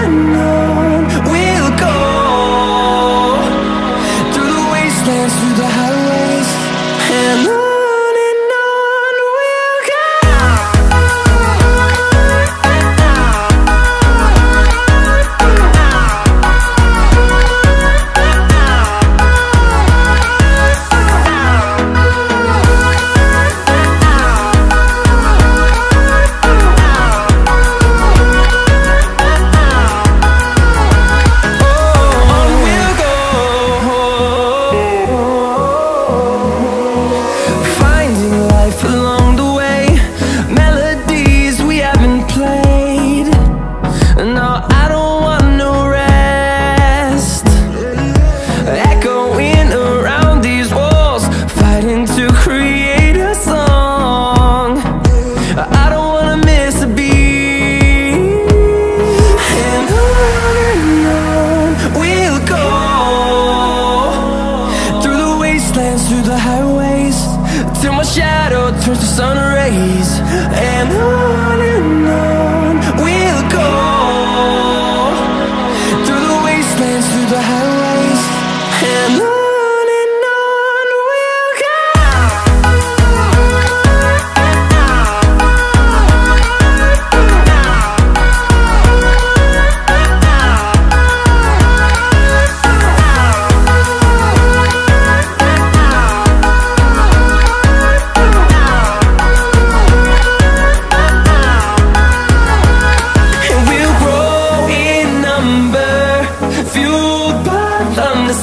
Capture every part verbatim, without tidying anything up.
and on we'll go, through the wastelands, through the highways, and on. Through the highways, till my shadow turns to sun rays. And on and on we'll go, through the wastelands, through the highways, and on.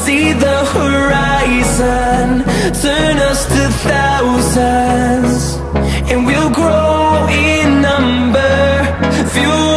See the horizon turn us to thousands, and we'll grow in number. Few